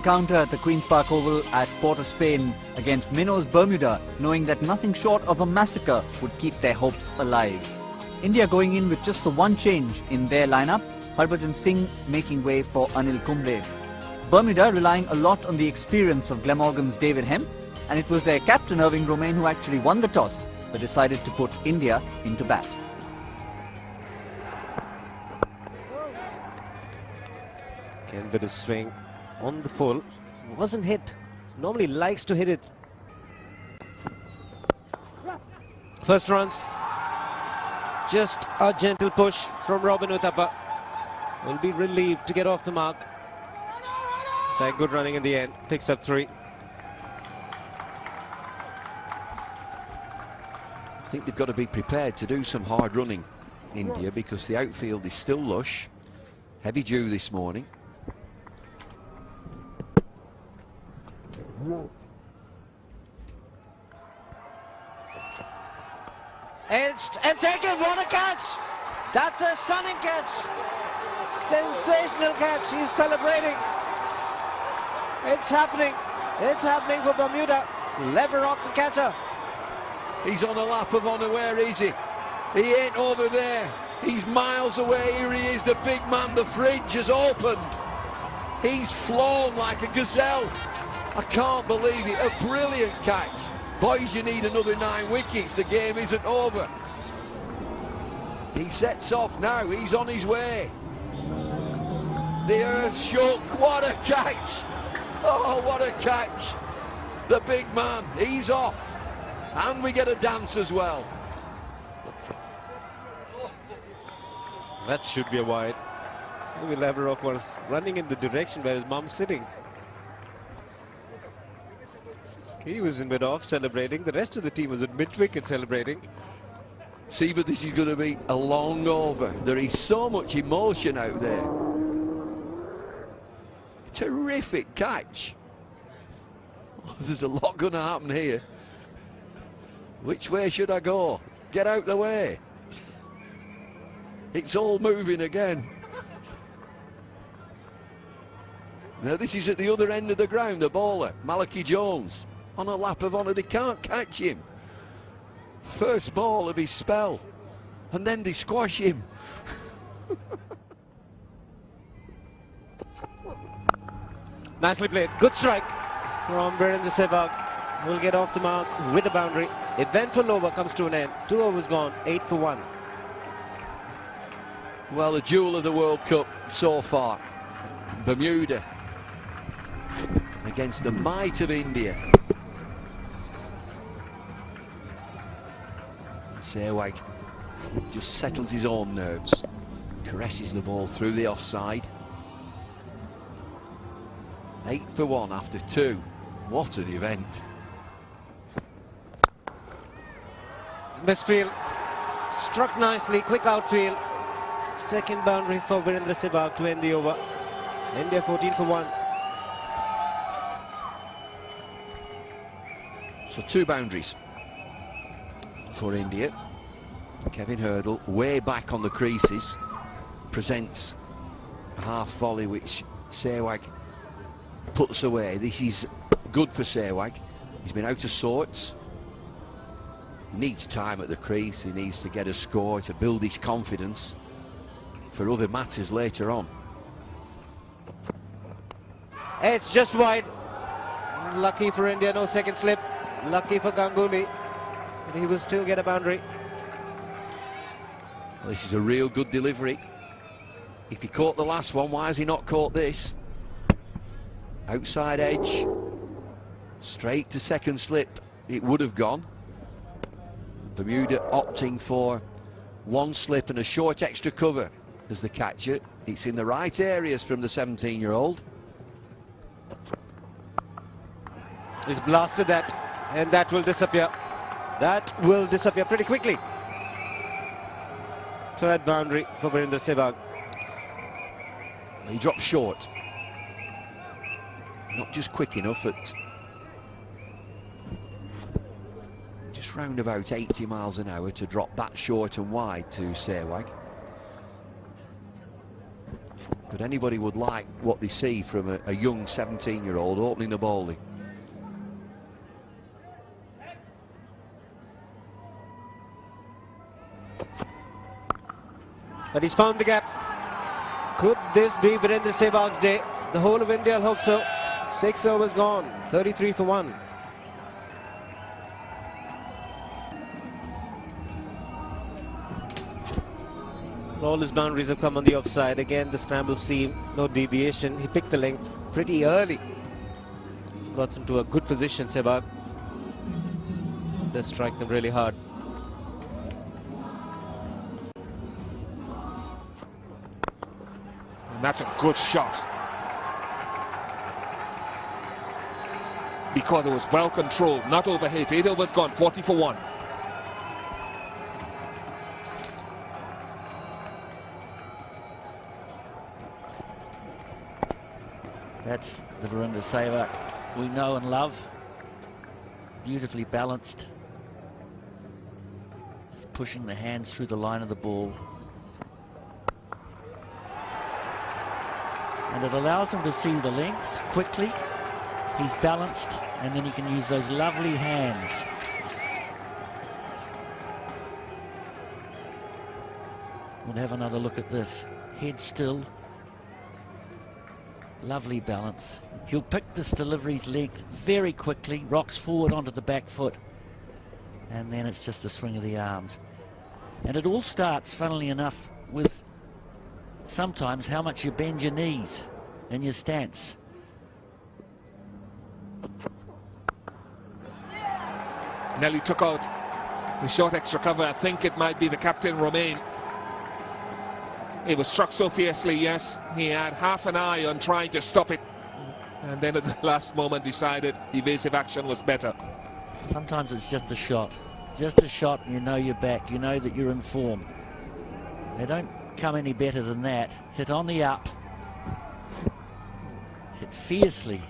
encounter at the Queen's Park Oval at Port of Spain against Minnows Bermuda, knowing that nothing short of a massacre would keep their hopes alive. India going in with just the one change in their lineup, Harbhajan Singh making way for Anil Kumble. Bermuda relying a lot on the experience of Glamorgan's David Hemp, and it was their captain Irving Romain who actually won the toss but decided to put India into bat. Again, bit of swing on the full, wasn't hit, normally likes to hit it. First runs, just a gentle push from Robin Uthappa, will be relieved to get off the mark. That good running in the end, picks up three. I think they've got to be prepared to do some hard running, India, because the outfield is still lush, heavy dew this morning. Edged and taken, what a catch! That's a stunning catch! Sensational catch, he's celebrating. It's happening for Bermuda. Leverock the catcher. He's on a lap of honour, where is he? He ain't over there, he's miles away, here he is, the big man, the fridge has opened. He's flown like a gazelle. I can't believe it, a brilliant catch. Boys, you need another 9 wickets, the game isn't over. He sets off now, he's on his way. The earth shook, what a catch! Oh, what a catch! The big man, he's off. And we get a dance as well. That should be a wide. Maybe Leverock was running in the direction where his mum's sitting. He was in mid-off celebrating, the rest of the team was in mid-wicket celebrating. See, but this is going to be a long over. There is so much emotion out there. Terrific catch. There's a lot going to happen here. Which way should I go? Get out the way. It's all moving again. Now this is at the other end of the ground, the bowler, Malachi Jones, on a lap of honour, they can't catch him. First ball of his spell, and then they squash him. Nicely played, good strike from Virender Sehwag, will get off the mark with a boundary. Eventful over comes to an end, 2 overs gone, 8 for 1. Well, the jewel of the World Cup so far, Bermuda against the might of India. Sehwag just settles his own nerves, caresses the ball through the offside. 8 for 1 after 2. What an event. Misfield, struck nicely, quick outfield. Second boundary for Virender Sehwag to end the over. India 14 for 1. So 2 boundaries for India. Kevin Hurdle way back on the creases presents a half volley which Sehwag puts away. This is good for Sehwag. He's been out of sorts. He needs time at the crease. He needs to get a score to build his confidence for other matters later on. It's just wide. Lucky for India, no second slip. Lucky for Ganguly, and he will still get a boundary. Well, this is a real good delivery. If he caught the last one, why has he not caught this? Outside edge, straight to second slip. It would have gone. Bermuda opting for one slip and a short extra cover as the catcher. It's in the right areas from the 17-year-old. He's blasted that, and that will disappear. That will disappear pretty quickly. Third boundary for Virender Sehwag. He drops short. Not just quick enough at just round about 80 miles an hour to drop that short and wide to Sehwag. But anybody would like what they see from a young 17-year-old opening the bowling. But he's found the gap. Could this be Virender Sehwag's day? The whole of India hopes so. 6 overs gone, 33 for 1. All his boundaries have come on the offside. Again, the scramble seam, no deviation. He picked the length pretty early. Got into a good position, Sehwag. Does strike them really hard. And that's a good shot, because it was well controlled, not overhit. 8 overs gone, 40 for 1. That's the Virender Sehwag we know and love. Beautifully balanced. Just pushing the hands through the line of the ball. And it allows him to see the length quickly. He's balanced, and then he can use those lovely hands. We'll have another look at this. Head still. Lovely balance. He'll pick this delivery's length very quickly, rocks forward onto the back foot, and then it's just a swing of the arms. And it all starts, funnily enough, with sometimes how much you bend your knees in your stance. Nelly took out the short extra cover. I think it might be the captain, Romain. It was struck so fiercely, yes. He had half an eye on trying to stop it, and then at the last moment decided evasive action was better. Sometimes it's just a shot. Just a shot, and you know you're back. You know that you're in form. They don't come any better than that. Hit on the up, hit fiercely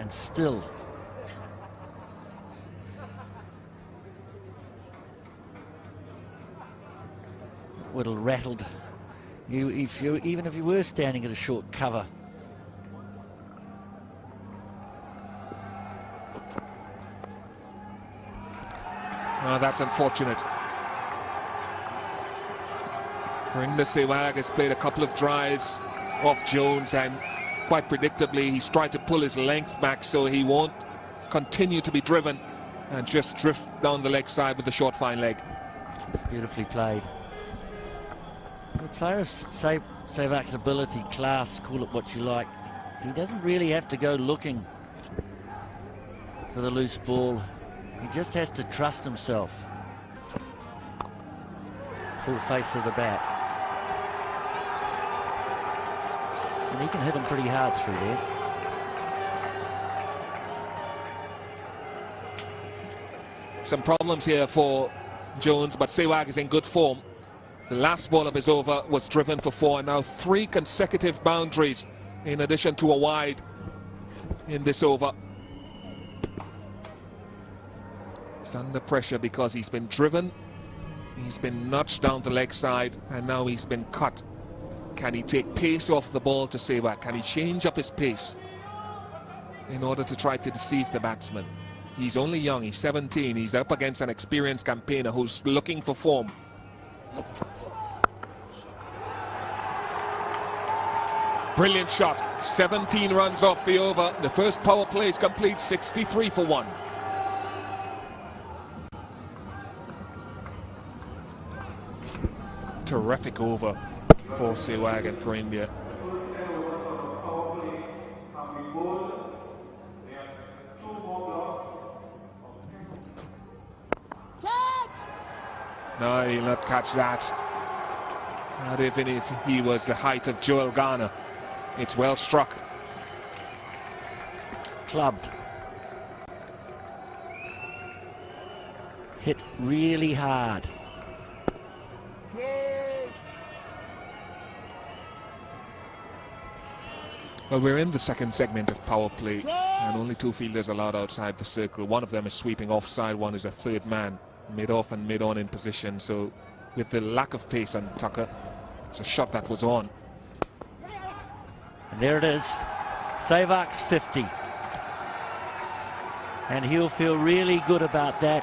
and still. Whittle rattled you even if you were standing at a short cover. Oh, that's unfortunate. Virender Sehwag has played a couple of drives off Jones, and quite predictably he's tried to pull his length back so he won't continue to be driven and just drift down the leg side with the short fine leg. It's beautifully played. The player of Sehwag's ability, class, call it what you like, he doesn't really have to go looking for the loose ball. He just has to trust himself. Full face of the bat, and he can hit him pretty hard through there. Some problems here for Jones, but Sehwag is in good form. The last ball of his over was driven for 4, and now 3 consecutive boundaries in addition to a wide in this over. He's under pressure because he's been driven. He's been nudged down the leg side, and now he's been cut. Can he take pace off the ball to Sehwag? Can he change up his pace in order to try to deceive the batsman? He's only young, he's 17. He's up against an experienced campaigner who's looking for form. Brilliant shot. 17 runs off the over. The first power play is complete, 63 for 1. Terrific over for Sehwag and for India. Catch! No, he'll not catch that. Not even if he was the height of Joel Garner. It's well struck. Clubbed. Hit really hard. Well, we're in the second segment of power play, and only 2 fielders allowed outside the circle. One of them is sweeping offside, one is a third man, mid-off and mid-on in position. So with the lack of pace on Tucker, it's a shot that was on. And there it is. Sehwag's 50. And he'll feel really good about that.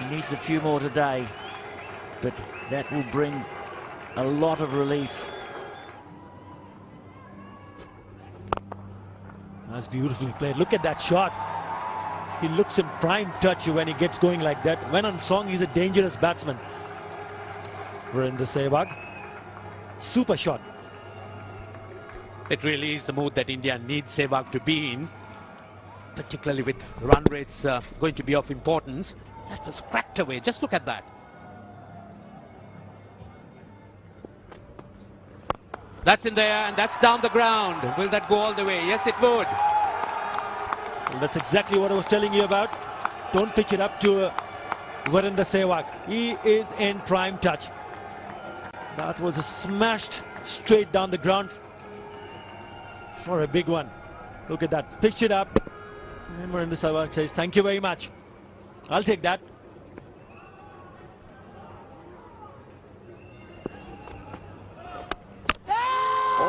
He needs a few more today, but that will bring a lot of relief. That's beautifully played. Look at that shot. He looks in prime touch when he gets going like that. When on song, he's a dangerous batsman. Virender Sehwag. Super shot. It really is the mood that India needs Sehwag to be in, particularly with run rates going to be of importance. That was cracked away. Just look at that. That's in there, and that's down the ground. Will that go all the way? Yes, it would. Well, that's exactly what I was telling you about. Don't pitch it up to Virender Sehwag. He is in prime touch. That was a smashed straight down the ground for a big one. Look at that. Pitch it up. And Virender Sehwag says, thank you very much. I'll take that.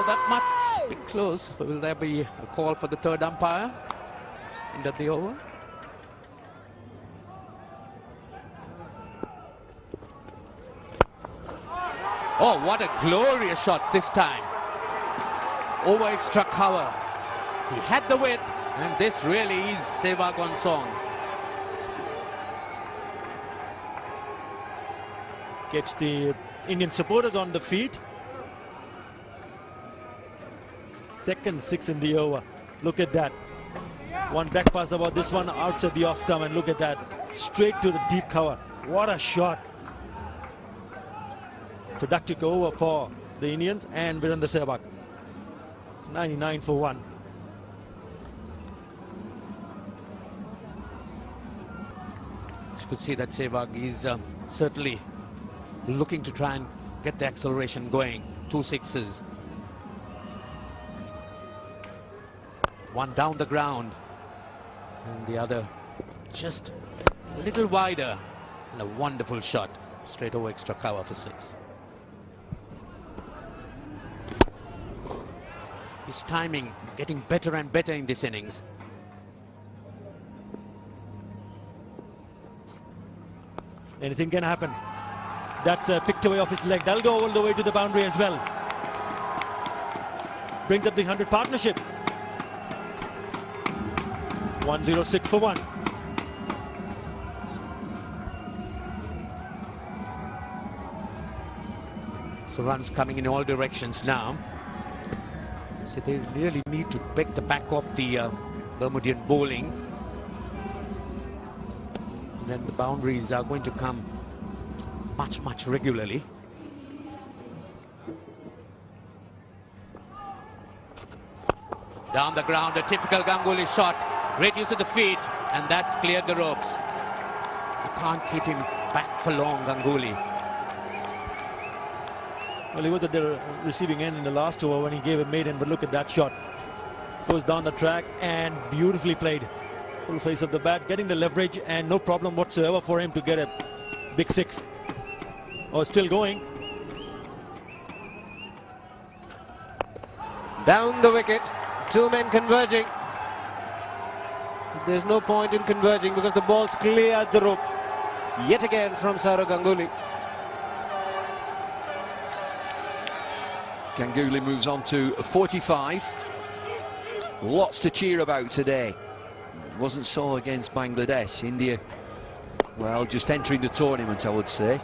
That much bit close. Will there be a call for the third umpire into the over? Oh, what a glorious shot this time. Over extra cover. He had the width, and this really is Sehwag on song. Gets the Indian supporters on the feet. Second six in the over. Look at that. One back pass about this one outside the off thumb, and look at that. Straight to the deep cover. What a shot. Productive over for the Indians and Virender Sehwag. 99 for one. You could see that Sehwag is certainly looking to try and get the acceleration going. 2 sixes. One down the ground, and the other just a little wider, and a wonderful shot. Straight over extra cover for 6. His timing getting better and better in this innings. Anything can happen. That's picked away off his leg. That'll go all the way to the boundary as well. Brings up the 100 partnership. 106 for one. So runs coming in all directions now. So they really need to pick the back off the Bermudian bowling. And then the boundaries are going to come much regularly. Down the ground, a typical Ganguly shot. Great use of the feet, and that's cleared the ropes. You can't keep him back for long, Ganguly. Well, he was at the receiving end in the last over when he gave a maiden, but look at that shot. Goes down the track and beautifully played. Full face of the bat, getting the leverage, and no problem whatsoever for him to get a big 6. Oh, still going. Down the wicket, two men converging. There's no point in converging because the ball's cleared the rope yet again from Saurav Ganguly. Ganguly moves on to 45. Lots to cheer about today. It wasn't so against Bangladesh. India, well, just entering the tournament, I would say.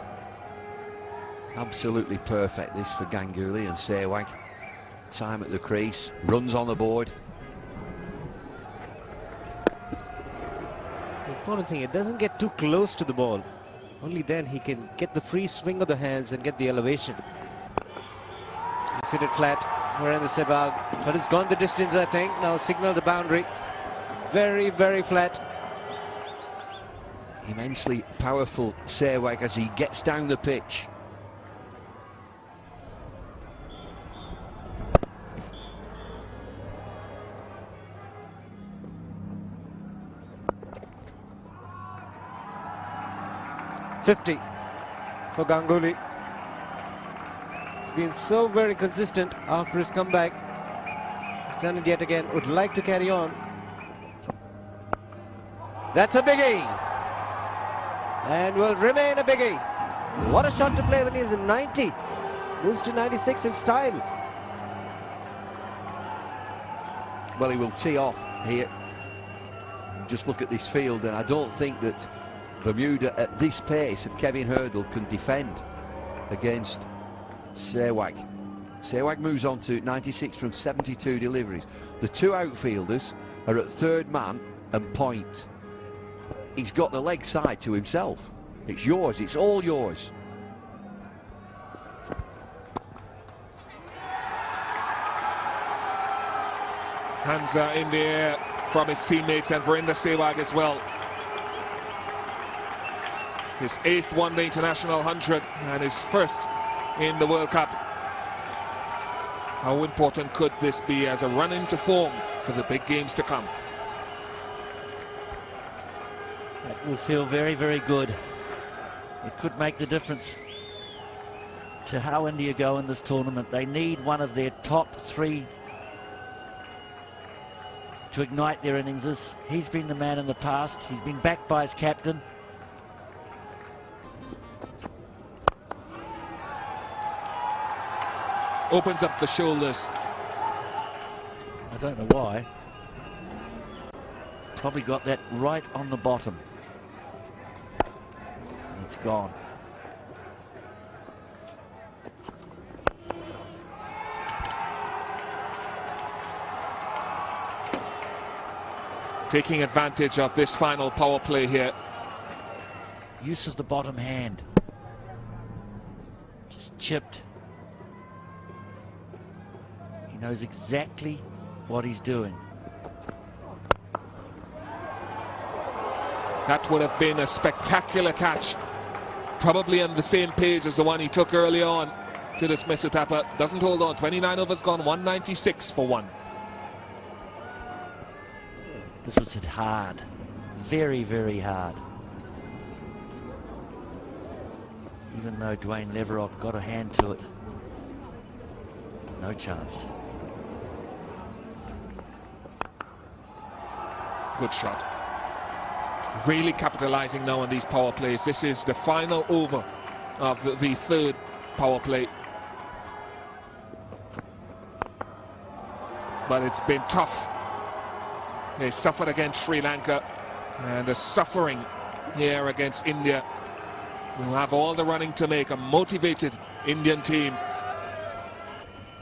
Absolutely perfect this for Ganguly and Sehwag. Time at the crease, runs on the board. Important thing, it doesn't get too close to the ball. Only then he can get the free swing of the hands and get the elevation. He's hit it flat. Virender Sehwag, but it's gone the distance, I think. Now signal the boundary. Very flat. Immensely powerful Sehwag as he gets down the pitch. .50 for Ganguly. He's been so very consistent after his comeback. He's done it yet again. Would like to carry on. That's a biggie. And will remain a biggie. What a shot to play when he's in 90. Moves to 96 in style. Well, he will tee off here. Just look at this field, and I don't think that Bermuda at this pace of Kevin Hurdle can defend against Sehwag. Sehwag moves on to 96 from 72 deliveries. The two outfielders are at third man and point. He's got the leg side to himself. It's yours, it's all yours. Hands are in the air from his teammates and Virender Sehwag as well. His 8th one-day international 100 and his 1st in the World Cup. How important could this be as a run into form for the big games to come? That will feel very, very good. It could make the difference to how India go in this tournament. They need one of their top three to ignite their innings. He's been the man in the past. He's been backed by his captain. Opens up the shoulders. I don't know why. Probably got that right on the bottom. And it's gone. Taking advantage of this final power play here. Use of the bottom hand. Just chipped. He knows exactly what he's doing. That would have been a spectacular catch. Probably on the same page as the one he took early on to dismiss Uthappa. Doesn't hold on. 29 overs gone. 196 for one. This was hard, very, very hard. Even though Dwayne Leverock got a hand to it, no chance. Good shot. Really capitalizing now on these power plays. This is the final over of the 3rd power play. But it's been tough. They suffered against Sri Lanka and are suffering here against India. We'll have all the running to make, a motivated Indian team.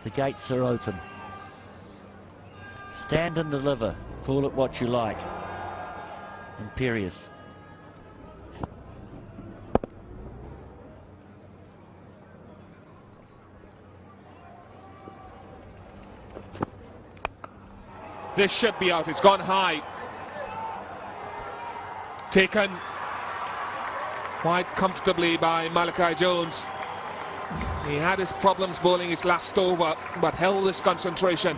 The gates are open. Stand and deliver, call it what you like. Imperious. This should be out. It's gone high. Taken quite comfortably by Malachi Jones. He had his problems bowling his last over, but held his concentration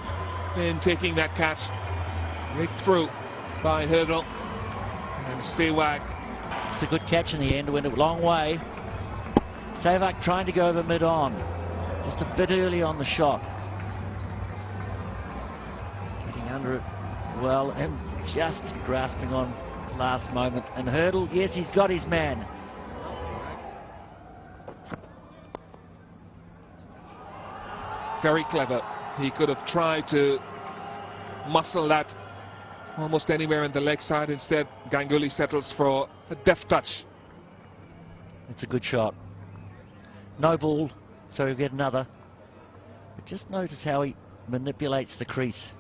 in taking that catch. Rigged through by Hurdle and Sehwag. It's a good catch in the end. Went a long way. Sehwag trying to go over mid-on. Just a bit early on the shot. Under it well and just grasping on last moment, and Hurdle, yes, he's got his man. Very clever. He could have tried to muscle that almost anywhere in the leg side. Instead Ganguly settles for a deft touch. It's a good shot. No ball, so he'll get another, but just notice how he manipulates the crease.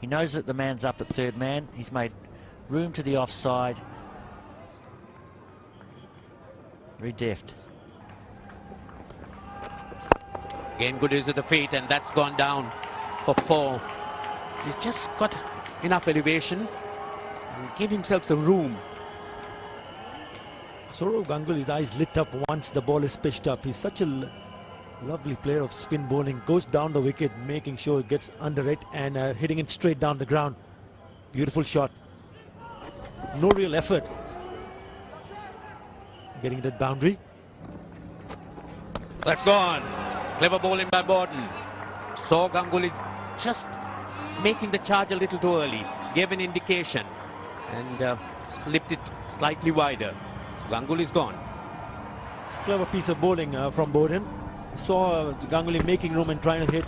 He knows that the man's up at third man. He's made room to the offside. Very deft. Again, good use of the feet, and that's gone down for 4. He's just got enough elevation and give himself the room. Saurav Ganguly's eyes lit up once the ball is pitched up. He's such a lovely player of spin bowling, goes down the wicket, making sure it gets under it and hitting it straight down the ground. Beautiful shot. No real effort. Getting that boundary. That's gone. Clever bowling by Bowden. Saw Ganguly just making the charge a little too early. Gave an indication and slipped it slightly wider. So Ganguly's gone. Clever piece of bowling from Bowden. Saw Ganguly making room and trying to hit,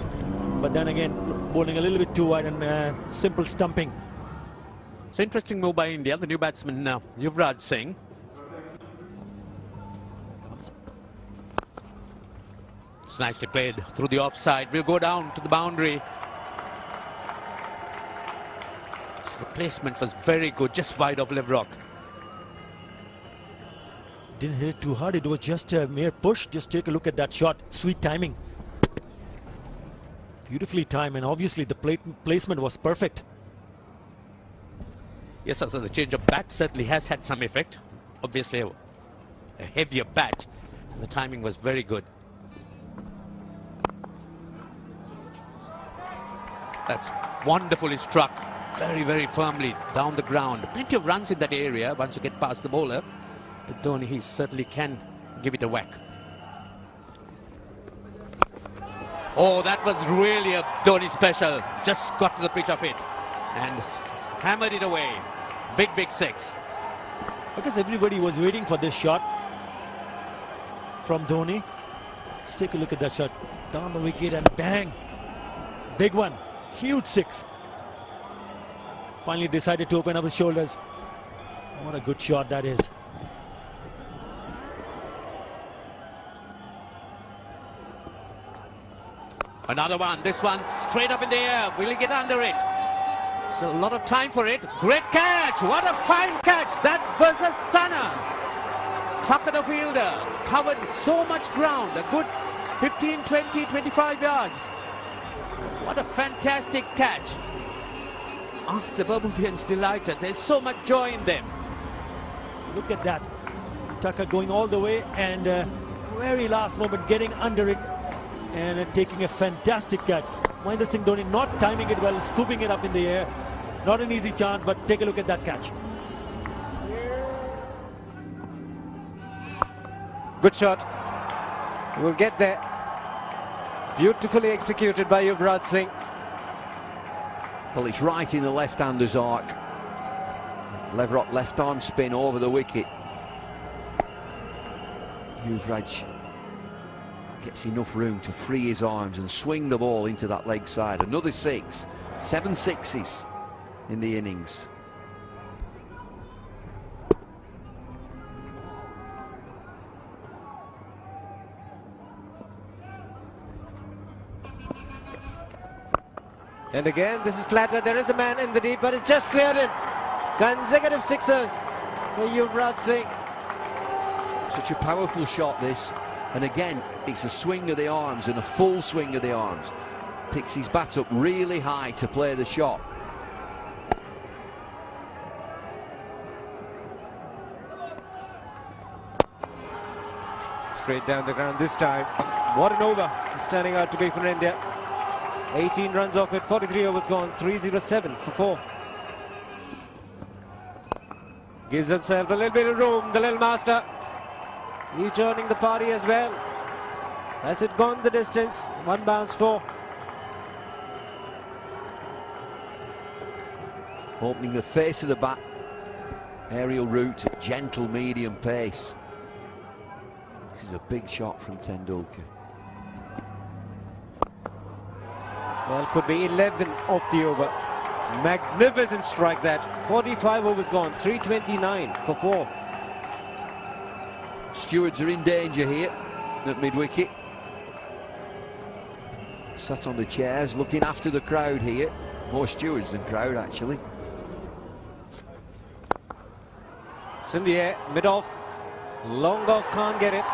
but then again bowling a little bit too wide and simple stumping. It's an interesting move by India. The new batsman Yuvraj Singh. It's nicely played through the offside. We'll go down to the boundary. The placement was very good, just wide of Leverock. Didn't hit it too hard. It was just a mere push. Just take a look at that shot. Sweet timing. Beautifully timed, and obviously the placement was perfect. Yes, so the change of bat certainly has had some effect. Obviously a heavier bat. And the timing was very good. That's wonderfully struck. Very firmly down the ground. Plenty of runs in that area once you get past the bowler. But Dhoni, he certainly can give it a whack. Oh, that was really a Dhoni special. Just got to the pitch of it and hammered it away. Big six. I guess everybody was waiting for this shot from Dhoni. Let's take a look at that shot. Down the wicket and bang. Big one. Huge six. Finally decided to open up his shoulders. What a good shot that is. Another one. This one straight up in the air. Will he get under it? It's a lot of time for it. Great catch. What a fine catch. That was a stunner. Tucker the fielder covered so much ground. A good 15, 20, 25 yards. What a fantastic catch. Oh, the Bermudians delighted. There's so much joy in them. Look at that. Tucker going all the way and very last moment getting under it. And taking a fantastic catch. Virender Singh Dhoni not timing it well, scooping it up in the air. Not an easy chance, but take a look at that catch. Good shot. We'll get there. Beautifully executed by Yuvraj Singh. Well, it's right in the left-hander's arc. Leverock left arm spin over the wicket. Yuvraj gets enough room to free his arms and swing the ball into that leg side. Another six. 7 sixes in the innings. And again, this is Platter. There is a man in the deep, but it's just cleared in. Consecutive sixes for Yuvraj Singh. Such a powerful shot, this. And again, it's a swing of the arms and a full swing of the arms. Picks his bat up really high to play the shot. Straight down the ground this time. What an over it's turning out to be for India. 18 runs off it, 43 overs gone, 307 for 4. Gives himself a little bit of room, the little master. He's joining the party as well. Has it gone the distance? One bounce, 4. Opening the face of the bat. Aerial route, gentle medium pace. This is a big shot from Tendulkar. Well, could be 11 off the over. Magnificent strike that. 45 overs gone, 329 for 4. Stewards are in danger here at mid-wicket. Sat on the chairs, looking after the crowd here. More stewards than crowd, actually. It's in the air, mid-off. Long off, can't get it.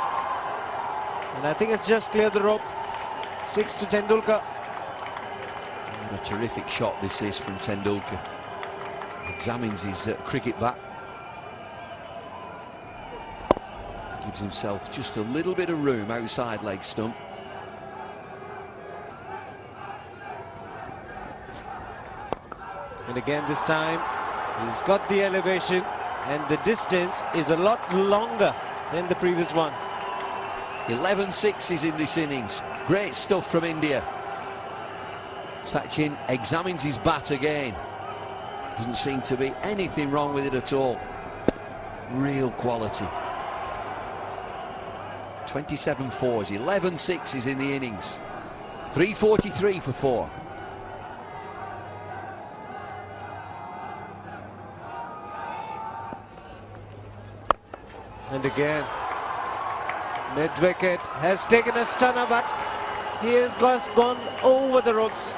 And I think it's just cleared the rope. 6 to Tendulkar. What a terrific shot this is from Tendulkar. Examines his cricket bat. Gives himself just a little bit of room outside leg stump. And again this time he's got the elevation and the distance is a lot longer than the previous one. 11 sixes in this innings. Great stuff from India. Sachin examines his bat again. Doesn't seem to be anything wrong with it at all. Real quality. 27 fours, 11 sixes in the innings. 343 for four. And again, mid-wicket has taken a stunner, but he has just gone over the ropes.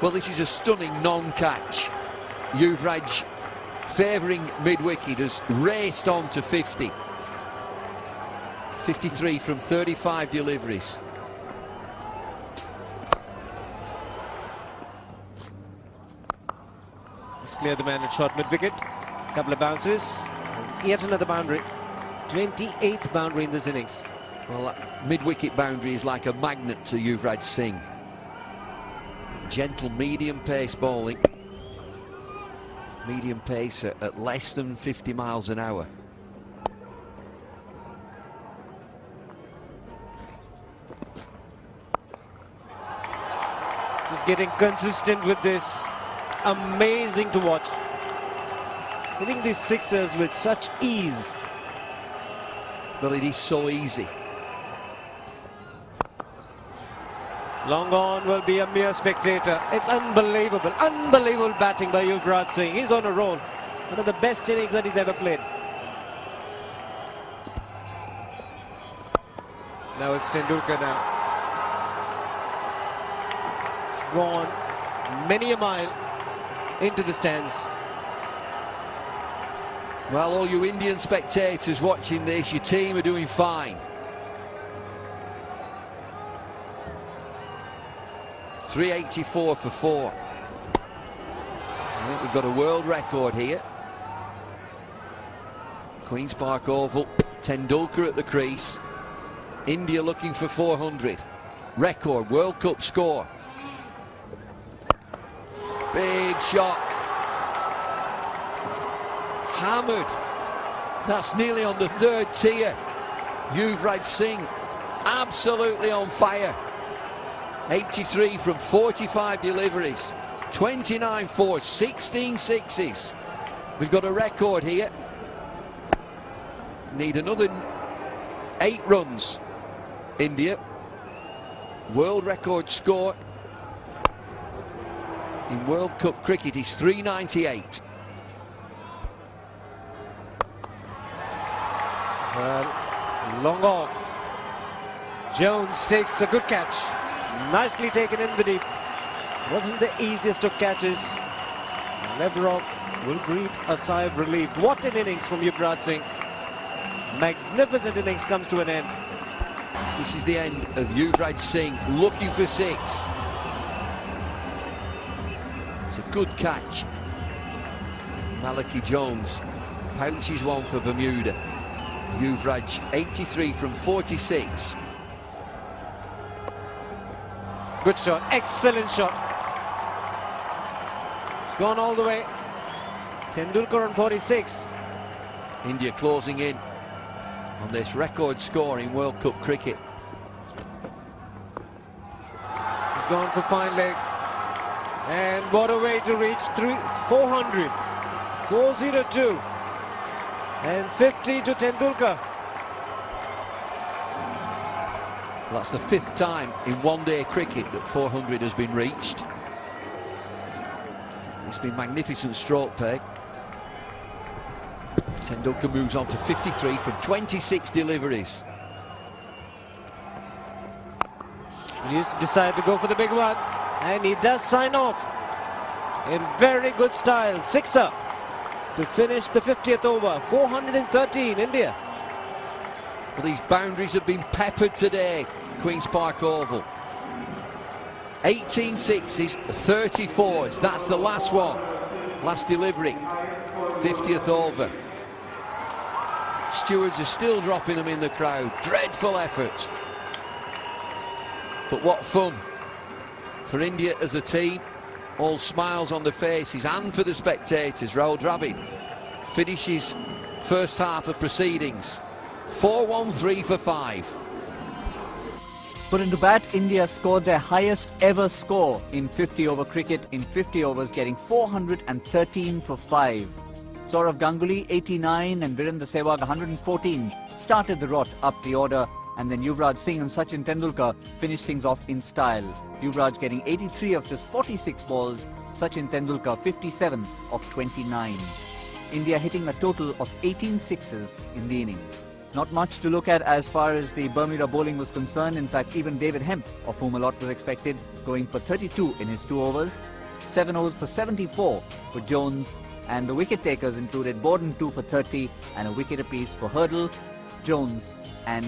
Well, this is a stunning non-catch. Yuvraj, favouring mid-wicket, has raced on to 50. 53 from 35 deliveries. Let's clear the man at short mid-wicket. Couple of bounces, and yet another boundary. 28th boundary in this innings. Well, mid-wicket boundary is like a magnet to Yuvraj Singh. Gentle medium pace bowling, medium pace at less than 50 miles an hour. He's getting consistent with this, amazing to watch. Hitting these sixes with such ease. Well, it is so easy. Long on will be a mere spectator. It's unbelievable. Unbelievable batting by Yuvraj Singh. He's on a roll. One of the best innings that he's ever played. Now it's Tendulkar now. It's gone many a mile into the stands. Well, all you Indian spectators watching this, your team are doing fine. 384 for four. I think we've got a world record here. Queen's Park Oval, Tendulkar at the crease. India looking for 400. Record World Cup score. Big shot. Hammered. That's nearly on the third tier. Yuvraj Singh absolutely on fire. 83 from 45 deliveries, 29 fours, 16 sixes. We've got a record here. Need another 8 runs, India. World record score in World Cup cricket is 398. Well, long off. Jones takes a good catch. Nicely taken in the deep. Wasn't the easiest of catches. Leverock will breathe a sigh of relief. What an innings from Yuvraj Singh. Magnificent innings comes to an end. This is the end of Yuvraj Singh looking for 6. It's a good catch. Malachi Jones pouches one for Bermuda. Yuvraj 83 from 46. Good shot, excellent shot. It's gone all the way. Tendulkar on 46. India closing in on this record score in World Cup cricket. He's gone for fine leg. And what a way to reach 400. 402. And 50 to Tendulkar. Well, that's the 5th time in one-day cricket that 400 has been reached. It's been magnificent stroke play. Tendulkar moves on to 53 from 26 deliveries. He decided to go for the big one, and he does sign off in very good style. Sixer to finish the 50th over. 413 India. Well, these boundaries have been peppered today, Queen's Park Oval. 18 sixes, 30 fours. That's the last one. Last delivery, 50th over. Stewards are still dropping them in the crowd. Dreadful effort. But what fun for India as a team. All smiles on the faces, and for the spectators. Rahul Dravid finishes first half of proceedings 4-1-3 for 5. But in the bat, India scored their highest ever score in 50-over cricket in 50 overs, getting 413 for 5. Saurav Ganguly, 89, and Virender Sehwag, 114, started the rot up the order, and then Yuvraj Singh and Sachin Tendulkar finished things off in style. Yuvraj getting 83 of just 46 balls, Sachin Tendulkar 57 of 29. India hitting a total of 18 sixes in the innings. Not much to look at as far as the Bermuda bowling was concerned. In fact, even David Hemp, of whom a lot was expected, going for 32 in his 2 overs. 7 overs for 74 for Jones, and the wicket takers included Bowden 2 for 30 and a wicket apiece for Hurdle, Jones and...